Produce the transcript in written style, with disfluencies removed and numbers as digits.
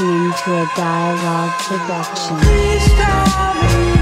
listening to a Dialogue production.